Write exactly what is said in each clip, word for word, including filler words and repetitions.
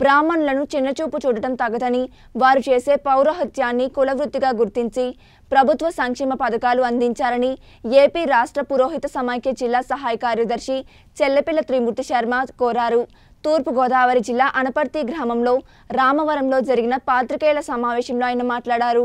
బ్రాహ్మణులను చిన్నచూపు చూడటం తగదని వారు చేసే పౌరహత్యాన్ని కులవృత్తిగా గుర్తించి ప్రభుత్వ సంక్షేమ పథకాలు అందించాలని ఏపీ రాష్ట్ర పురోహిత సమాఖ్య జిల్లా సహాయ కార్యదర్శి చెళ్ళపిళ్ళ త్రిమూర్తిశర్మ కోరారు। తూర్పు గోదావరి జిల్లా అనపర్తి గ్రామంలో రామవరంలో జరిగిన పాత్రికేయుల సమావేశంలో ఆయన మాట్లాడారు।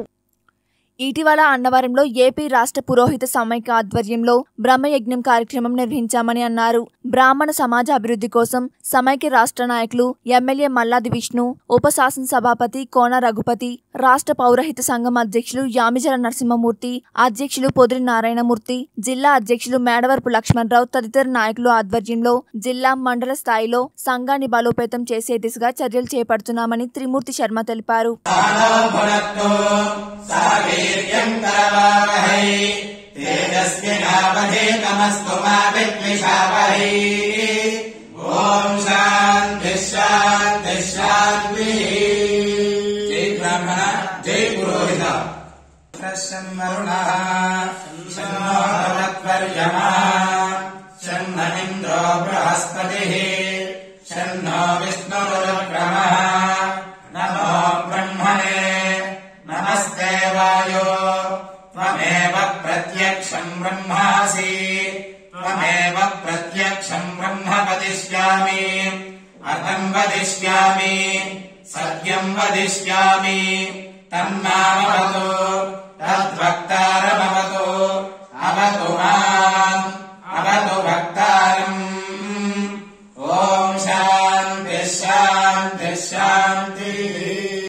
ఇటీవల అన్నవరంలో ఏపీ రాష్ట్ర పురోహిత సమైక్య ఆధ్వర్యంలో బ్రహ్మయజ్ఞం కార్యక్రమం నిర్వహించామని అన్నారు। బ్రాహ్మణ సమాజ అభివృద్ధి కోసం సమైక్య రాష్ట్ర నాయకులు ఎమ్మెల్యే మల్లాది విష్ణు, ఉప శాసన సభాపతి కోన రఘుపతి, రాష్ట్ర పౌరహిత సంఘం అధ్యక్షులు యామిజల నరసింహమూర్తి, అధ్యక్షులు పొదిలి నారాయణమూర్తి, జిల్లా అధ్యక్షులు మేడవరపు లక్ష్మణరావు తదితర నాయకులు ఆధ్వర్యంలో జిల్లా మండల స్థాయిలో సంఘాన్ని బలోపేతం చేసే దిశగా చర్యలు చేపడుతున్నామని త్రిమూర్తి శర్మ తెలిపారు। ओम शांति शांति शांति। जय ब्राह्मण, जय पुरोहित। शन्नो बृहस्पति, शन्नो विष्णुरुद्रमः। प्रत्यक्षं ब्रह्मासि, त्वमेव प्रत्यक्षं ब्रह्म वदिष्यामि, अहं वदिष्यामि, सत्यं वदिष्यामि, तन्नाम भवतु।